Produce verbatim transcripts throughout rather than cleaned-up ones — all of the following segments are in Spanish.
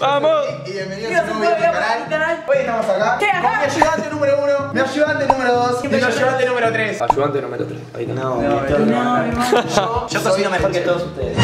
¡Vamos! Y bienvenidos a un nuevo video para mi canal. Hoy estamos acá con mi ayudante número uno, mi ayudante número dos y mi ayudante número tres. Ayudante número tres. Ahí está. No, no, yo cocino mejor que todos ustedes.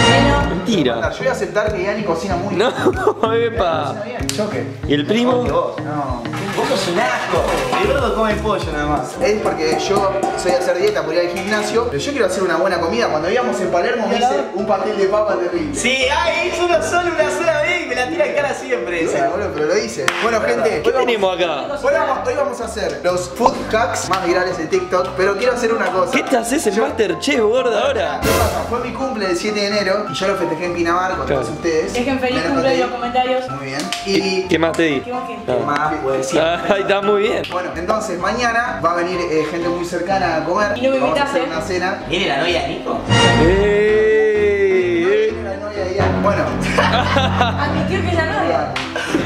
Mentira. Yo voy a aceptar que Yanni cocina muy bien. No, epa. ¿Yo qué? ¿Y el primo? No. Vos sos un asco. El gordo come pollo nada más. Es porque yo soy a hacer dieta por ir al gimnasio, pero yo quiero hacer una buena comida. Cuando íbamos en Palermo me hice un pastel de papa terrible. Sí, ay, es uno solo, una sola vez, me la tira en cara siempre. Bueno, boludo, pero lo hice. Bueno, gente, ¿qué tenemos acá? Hoy vamos, hoy vamos a hacer los food hacks más virales de TikTok, pero quiero hacer una cosa. ¿Qué te haces en Masterchef, gordo, ahora? ¿Qué pasa? Fue mi cumple del siete de enero y yo lo festejé en Pinamar con todos ustedes. Dejen feliz cumple en los comentarios. Muy bien. Y ¿qué más te di? ¿Qué más puedes decir? Ahí está muy bien. Bueno, entonces mañana va a venir eh, gente muy cercana a comer. Y no me invitas, vamos a hacer una cena. ¿Viene la novia de Nico? Eh, no, no, no, no, no, no, no, no, viene la novia de Ian. Bueno. Admitió que es la novia.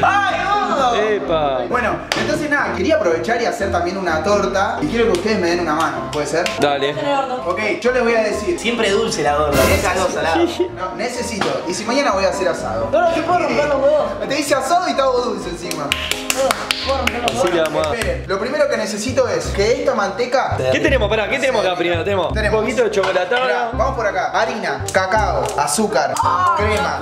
¡Ay, gordo! ¡Epa! Bueno, entonces nada, quería aprovechar y hacer también una torta. Y quiero que ustedes me den una mano, ¿puede ser? Dale. Ok, yo les voy a decir. Siempre dulce la gorda. Es algo salado. No, necesito. Y si mañana voy a hacer asado. No, no, yo puedo romper los huevos. Te hice asado y te hago dulce encima. Esperen, lo primero que necesito es que esta manteca. ¿Qué tenemos? Pará, ¿qué tenemos acá primero? Tenemos un poquito de chocolatada. Vamos por acá. Harina, cacao, azúcar, crema,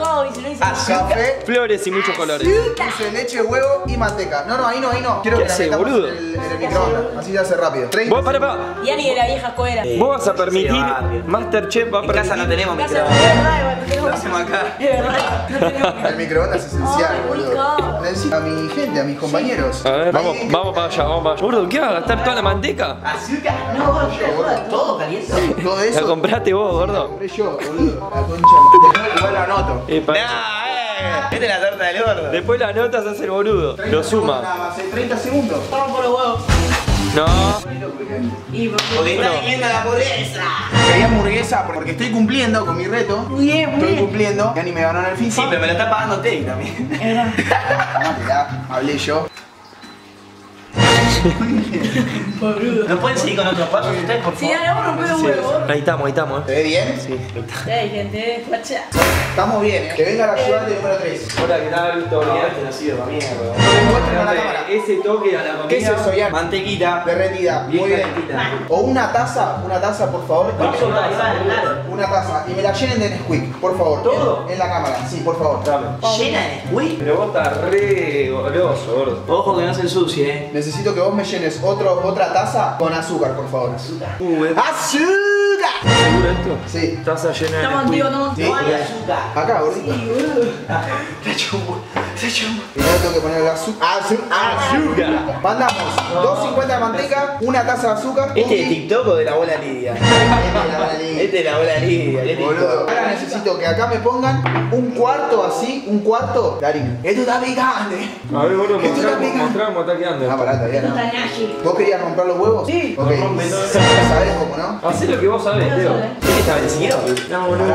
café, flores y muchos colores. Dulce de leche, huevo y manteca. No, no, ahí no, ahí no. Quiero que la metamos en el microondas. Así se hace rápido. Vos, pará, pará. Yanni de la vieja escuela. Vos vas a permitir. Masterchef va a permitir. En casa no tenemos microondas. Lo hacemos acá. El microondas es esencial, boludo. Necesito a mi gente, a mis compañeros. A ver, vamos, vamos para allá, vamos para allá. Gordo, ¿qué vas a gastar toda la manteca? Azúcar, no, gordo, todo caliente. Todo eso. La compraste vos, gordo. La compré yo, boludo. La concha. Igual la anoto. Vete la torta del gordo. Después la anotas, hace el boludo. Lo suma. treinta segundos. Vamos por los huevos. No. Porque está viviendo la pobreza. Quería hamburguesa porque estoy cumpliendo con mi reto. Muy bien, muy bien. Estoy cumpliendo. Yanni me ganó en el FIFA. Sí, pero me lo está pagando Teddy también. Era. Hablé yo. ¿No pueden seguir con otros pasos ustedes, por favor? Sí, ahora vamos a romper un huevo. Ahí estamos, ahí estamos. ¿Te ve bien? Sí. Ahí gente, facha. Estamos bien, ¿eh? Que venga la ayudante número tres. Hola, ¿qué tal? Todo bien. Este no sirve para mí, weón. Ese toque a la comida. ¿Qué es eso, Ian? Mantequita. Derretida. Muy bien. O una taza, una taza, por favor. Una taza. Y me la llenen de Nesquik, por favor. ¿Todo? En la cámara, sí, por favor. ¿Llena de Nesquik? Pero vos estás re goloso, gordo. Ojo que no se ensucie, eh. Necesito que vos me llenes otro, otra taza con azúcar, por favor. Azúcar. Uh, ¡azúcar! ¿Seguro esto? Sí. Taza llena de. Estamos tío, estamos tío. Sí. Azúcar. Acá, gordito. Sí, uh. Se chumbo. Se chumbo. Y ahora tengo que poner el azúcar. Azúcar. Mandamos dos cincuenta de manteca, una taza de azúcar. ¿Este de TikTok o de la bola lidia? Este de la bola lidia. Este de la bola lidia. Boludo. Ahora necesito que acá me pongan un cuarto así, un cuarto de harina. Esto está picante. A ver, boludo, mostramos, está quedando. Ah, pará, todavía no. ¿Vos querías romper los huevos? Sí. Ok. ¿Sabés cómo, no? Hacé lo que vos sabés, Leo. ¿Este está vencido? No, boludo.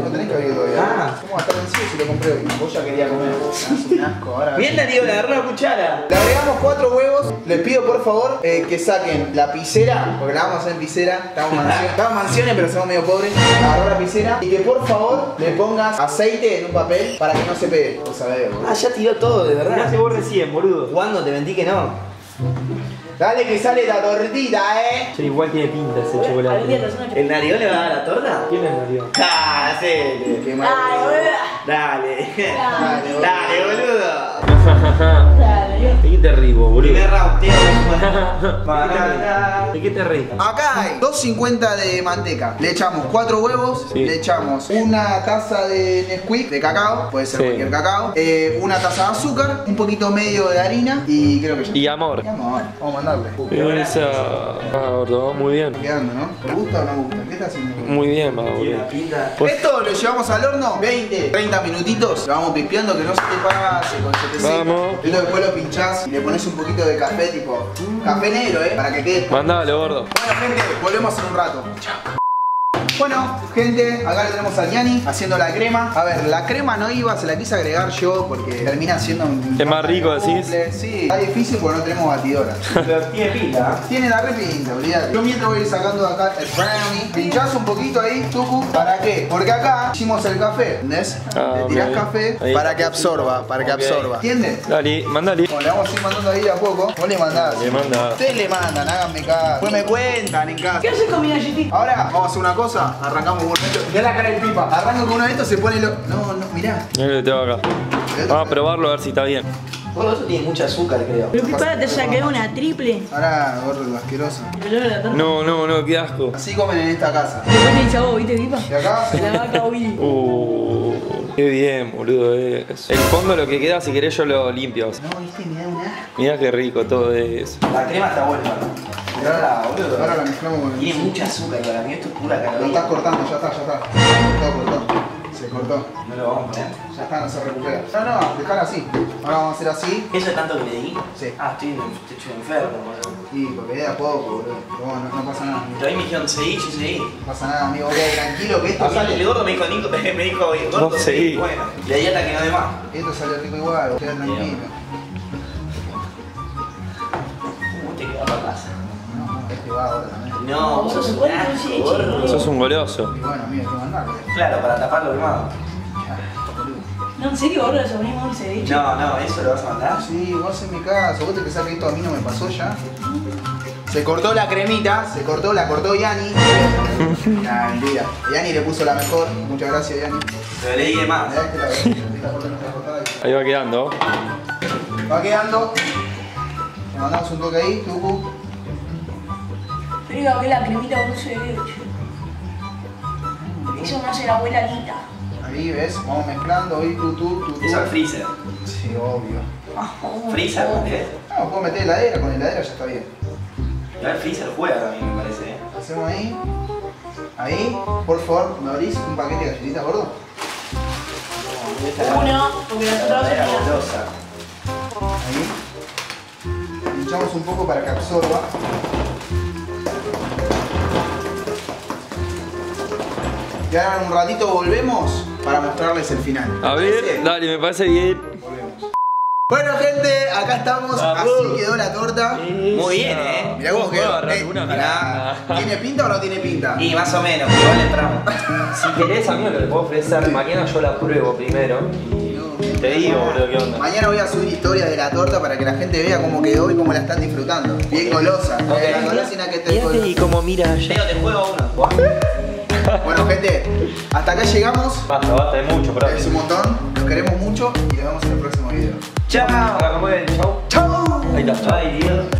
No tenés que abrir todavía. Ah. ¿Cómo va a estar vencido si lo compré hoy? Vos ya querías comer. Es un asco ahora. Bien, tío, le agarré la cuchara. Le agregamos cuatro huevos. Les pido por favor eh, que saquen la piscera, porque la vamos a hacer en piscera. Estamos mansiones, estamos mansiones, pero somos medio pobres. Agarró la piscera y que por favor le pongas aceite en un papel para que no se pegue. Vos sabés, boludo. Ah, ya tiró todo, de verdad. Ya se borre cien, boludo. ¿Cuándo te mentí que no? Dale que sale la tortita, eh. Che, igual tiene pinta ese chocolate. ¿El Narión le va a dar la torta? ¿Quién es el Narión? Ah, sí. Qué mal. Dale. Dale, boludo. ¿De qué te reís, boludo? Primer round, tío. ¿De qué te reís? Acá hay dos cincuenta de manteca. Le echamos cuatro huevos. Sí. Le echamos una taza de Nesquik, de cacao. Puede ser sí. Cualquier cacao. Eh, una taza de azúcar. Un poquito medio de harina. Y creo que ya. Y amor. Y amor. Vamos a mandarle. Uh, esa... Ah, gordo, muy bien. Quedando, ¿no? ¿Te gusta o no gusta? ¿Qué estás haciendo? Muy bien, va, boludo. Esto lo llevamos al horno. veinte, treinta minutitos. Lo vamos pispeando que no se te pase con setecientos. Vamos. Esto después lo pinchamos. Y le pones un poquito de café, tipo café negro, eh, para que quede. Mandalo, gordo. Bueno, gente, volvemos en un rato. Chao. Bueno, gente, acá lo tenemos a Gianni haciendo la crema. A ver, la crema no iba, se la quise agregar yo porque termina siendo un... Es más rico, decís. Sí, está difícil porque no tenemos batidora. Pero tiene pinta. Tiene la repinta, olvídate. Yo mientras voy a ir sacando de acá el brownie. Pinchás un poquito ahí, tucu. ¿Para qué? Porque acá hicimos el café, ¿entendés? Ah, le tirás okay. café ahí. Para que absorba, para que okay. absorba. ¿Entiendes? Dale, mandale. Bueno, le vamos a ir mandando ahí de a poco. Vos le mandás. Le manda. Ustedes le mandan, háganme caso. Después me cuentan en casa. ¿Qué haces con mi galletita? Ahora vamos a hacer una cosa. Arrancamos con uno de estos. Mirá la cara del pipa. Arranco con uno de estos, se pone lo... No, no, mirá. Mirá lo que tengo acá. Vamos a probarlo a ver si está bien. Bueno, eso tiene mucha azúcar, creo. Pero pipa, te saqué una triple. Ahora, gordo, asqueroso. No, no, no, qué asco. Así comen en esta casa. Después le echaba, ¿viste, pipa? ¿Y acá? La vaca hoy. Uh, qué bien, boludo, eso. El fondo lo que queda, si querés, yo lo limpio. No, viste, me da una. Mirá qué rico todo eso. La crema está buena, ¿no? Ahora la, ahora la mezclamos con el... Tiene mucha azúcar para mí, esto es pura caloría. Lo estás cortando, ya está, ya está. Todo cortado. Se cortó. No lo vamos a poner. Ya está, no se recupera. No, no, dejala así. Ahora vamos a hacer así. ¿Eso es tanto que le di? Sí. Ah, estoy en un techo enfermo, boludo. Sí, porque de a poco, boludo. No, no, no pasa nada. Pero ahí me dijeron, seguí, yo seguí. No pasa nada, amigo, boludo, tranquilo que esto a sale. El gordo me dijo, Nico, me dijo, gordo, no, seguí. Bueno, le di hasta que no dé más. Esto sale rico igual, queda tranquilo. ¿Cómo te queda para casa? No, vos sos un goloso. Sos un goloso. Y bueno, mira, que mandarle. Claro, para taparlo quemado. No, en serio, ahora eso mismo se dice. No, no, eso lo vas a mandar. Sí, vos en mi caso, vos te pensás que esto a mí no me pasó ya. Se cortó la cremita, se cortó, la cortó Gianni. Nah, mentira. Gianni le puso la mejor. Muchas gracias, Gianni. Pero leí de más. Ahí va quedando. Va quedando. Le mandamos un toque ahí, tucu. Digo que la cremita dulce de leche. Eso no hace la abuela Lita. Ahí ves, vamos mezclando hoy tu tu tu. Eso es freezer. Sí, obvio. Ah, oh, freezer, ¿por qué? No, puedo meter heladera, con heladera ya está bien. Ya el freezer juega también, me parece. Hacemos ahí. Ahí, por favor, ¿me abrís un paquete de galletitas, gordo? Uno, porque las otras son. Ahí. Pinchamos un poco para que absorba. Y ahora en un ratito volvemos para mostrarles el final. A ver, dale, me parece bien. Volvemos. Bueno, gente, acá estamos. Así quedó la torta. Muy bien, eh. Mirá cómo quedó. ¿Tiene pinta o no tiene pinta? Y más o menos, igual entramos. Si querés, amigo, te puedo ofrecer. Mañana yo la pruebo primero. Te digo, boludo, ¿qué onda? Mañana voy a subir historias de la torta para que la gente vea cómo quedó y cómo la están disfrutando. Bien golosa. Y como mira, yo te juego uno. Bueno, gente, hasta acá llegamos. Basta, basta, es mucho, pero es un montón. Los queremos mucho y nos vemos en el próximo video. Chao. Chao. Ahí está. Ay, Dios.